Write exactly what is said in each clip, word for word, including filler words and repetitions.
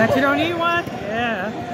That you don't need one? Yeah.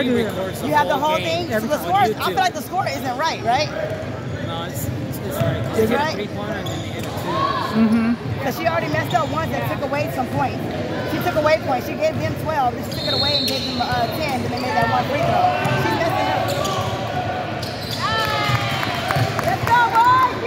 I do. You have the whole thing? So the score, is, I feel like the score isn't right, right? No, it's, it's, it's right. It's, it's right? Mm-hmm. Because she already messed up once and took away some points. She took away points. She gave them twelve, but she took it away and gave them uh, ten, and they made that one free throw. She messed it up. Let's go, boys!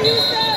Defense!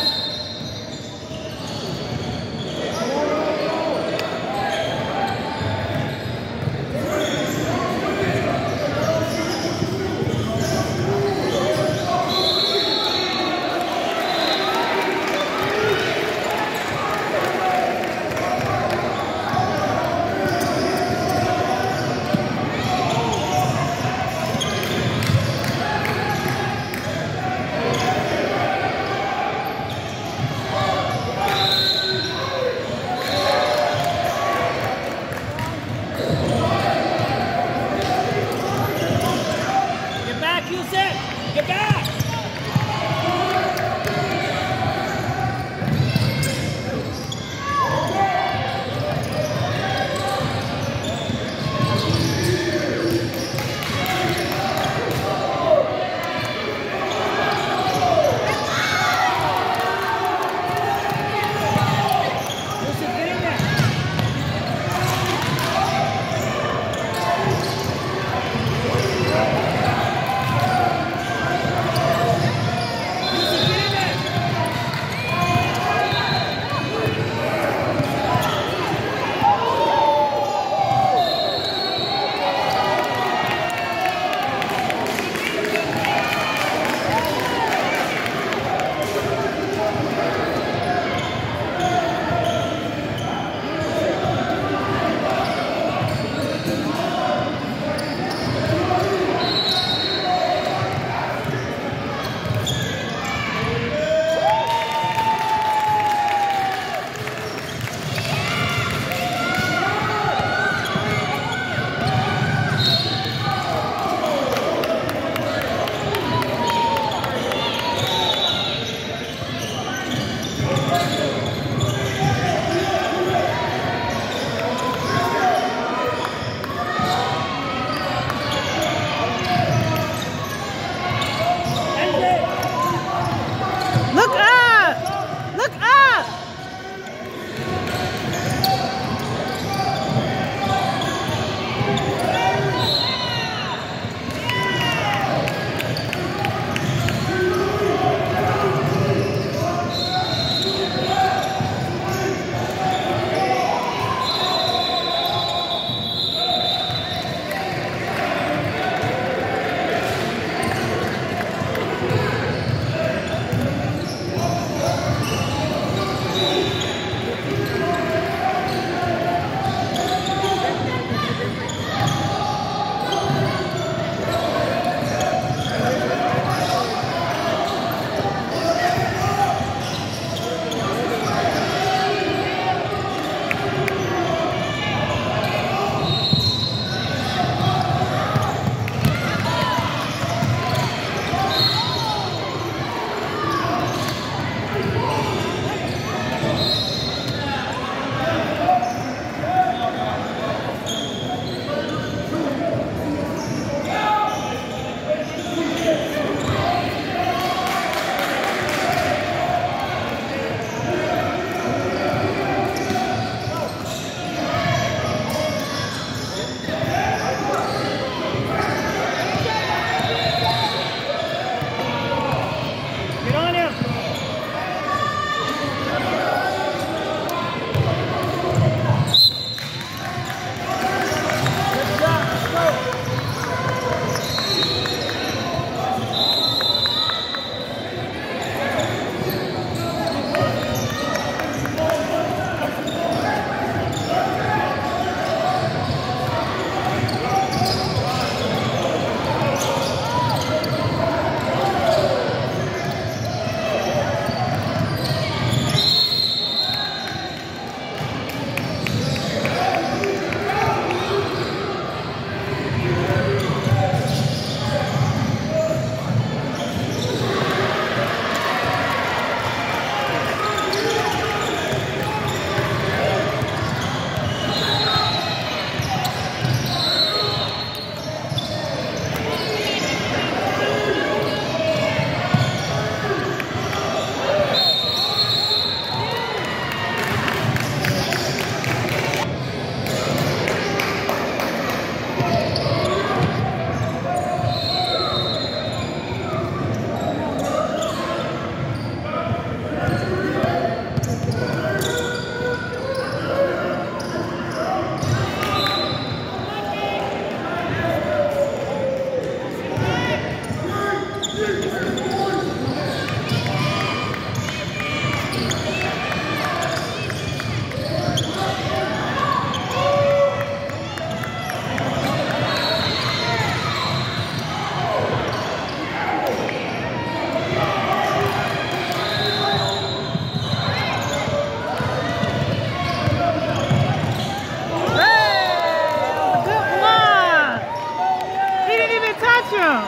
down.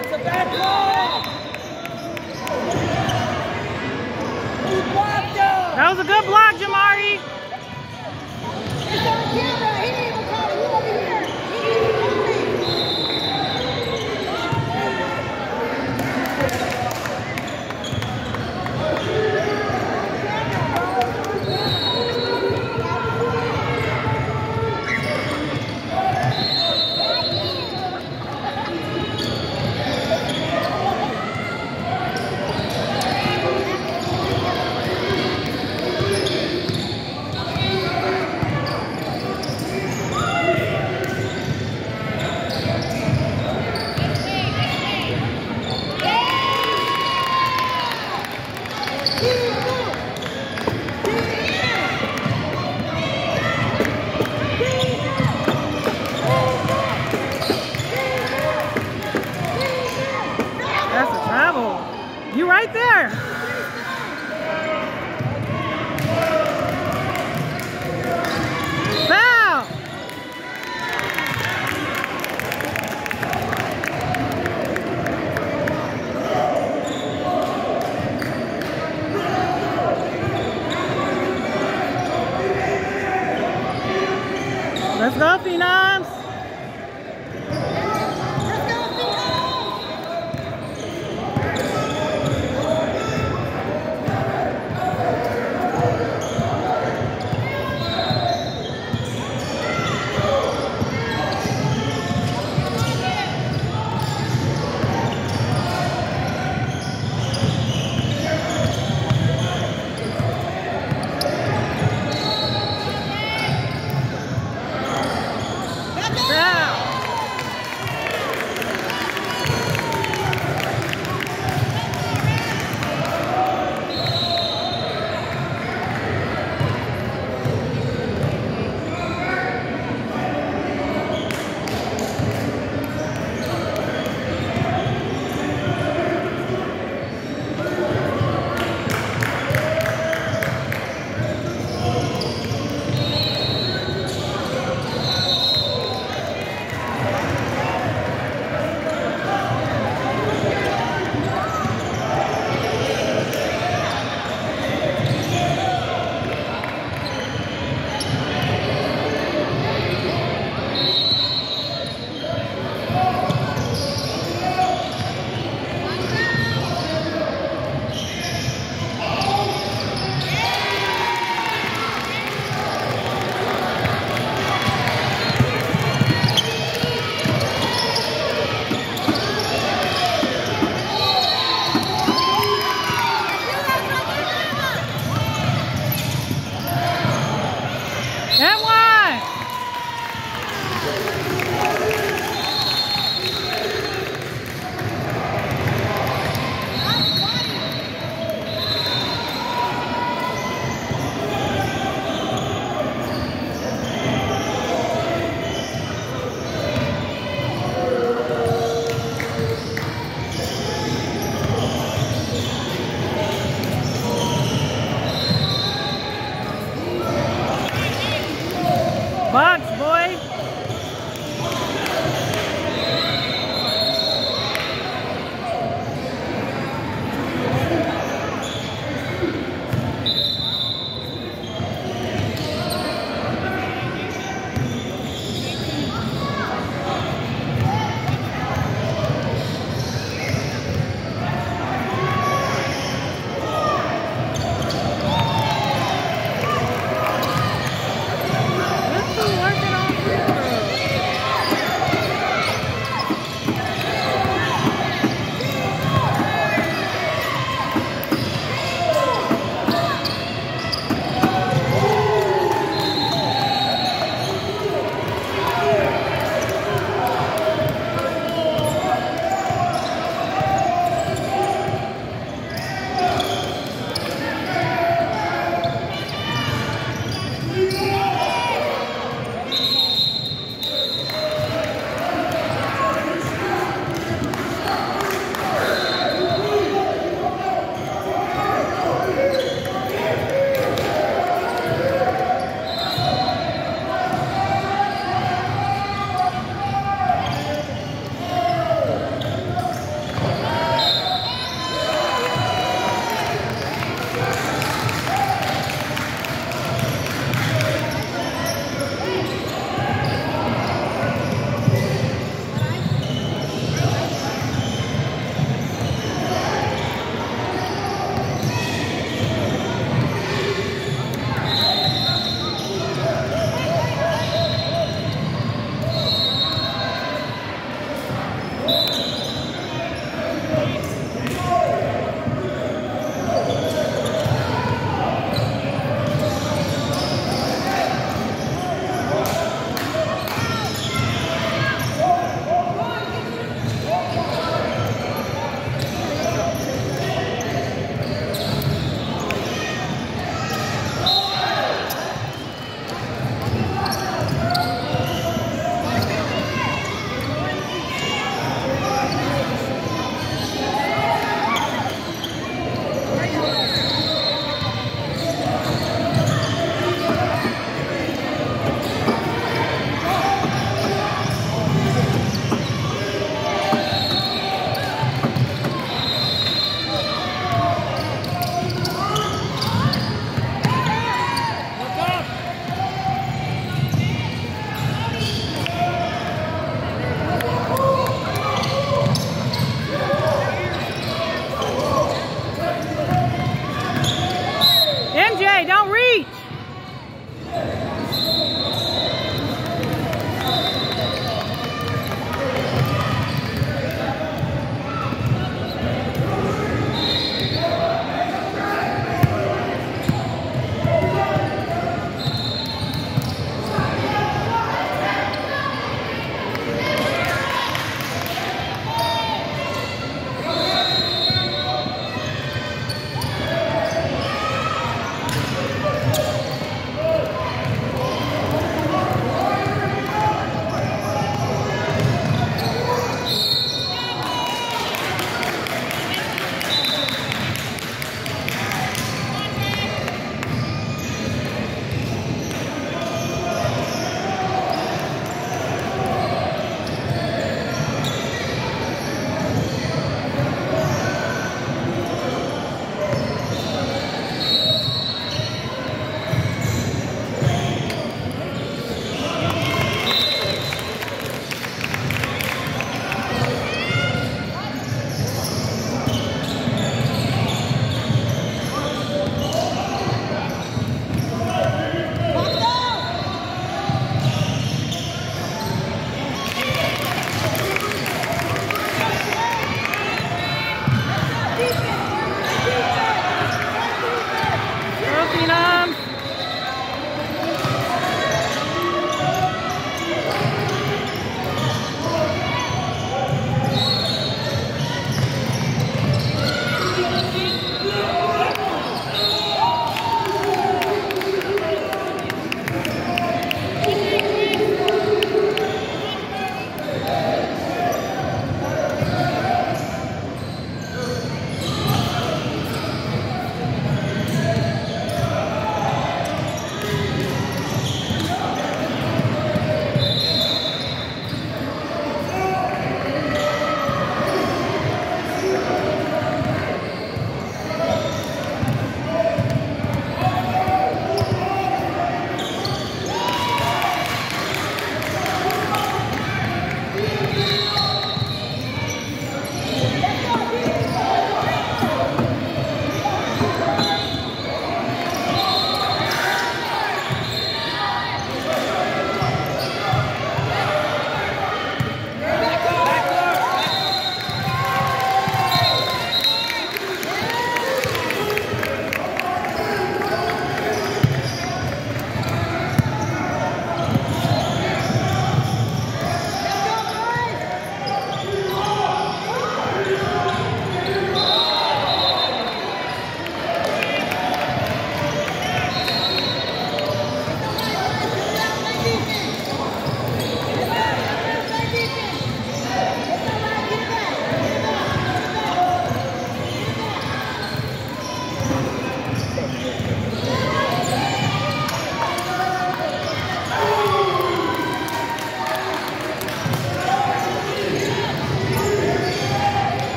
It's a bad ball. He blocked him. That was a good block, Jamari. It's on camera. He didn't even call you over here. He didn't even call Let's go, Phenoms!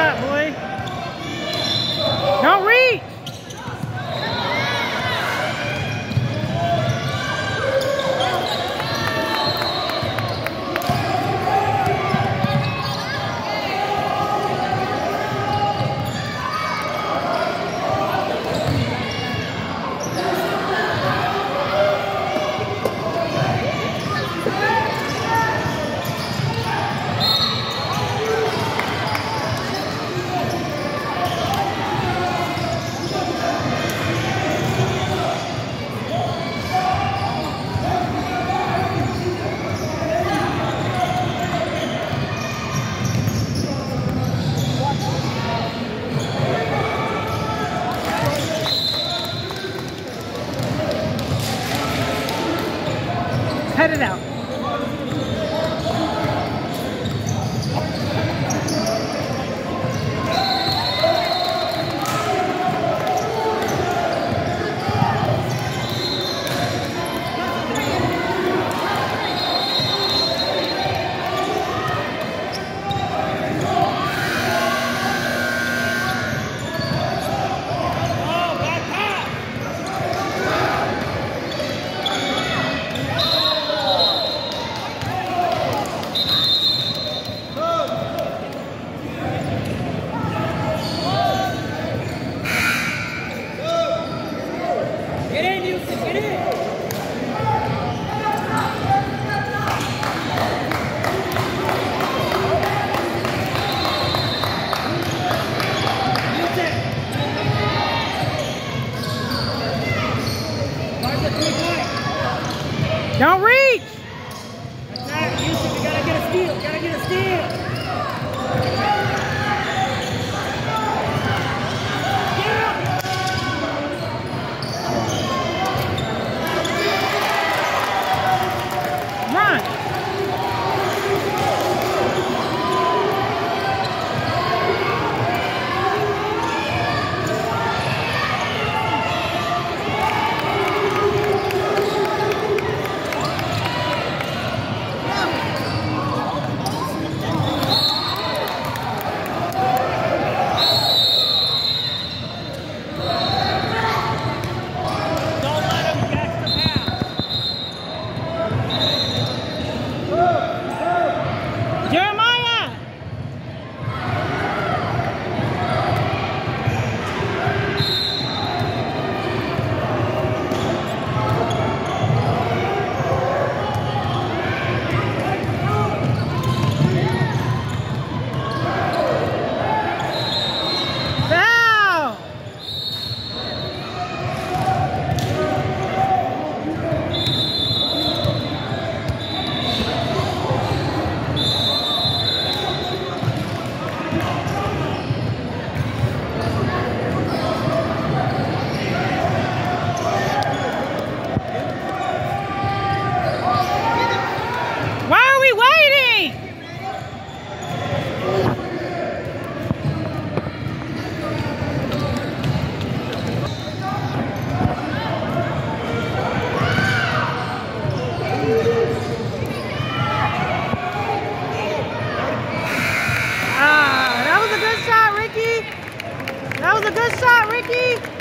shot, boy. Don't reach. Cut it out. Don't reach! That's right, Houston, we gotta get a steal, we gotta get a steal! Get up! Run! That was a good shot, Ricky. That was a good shot, Ricky.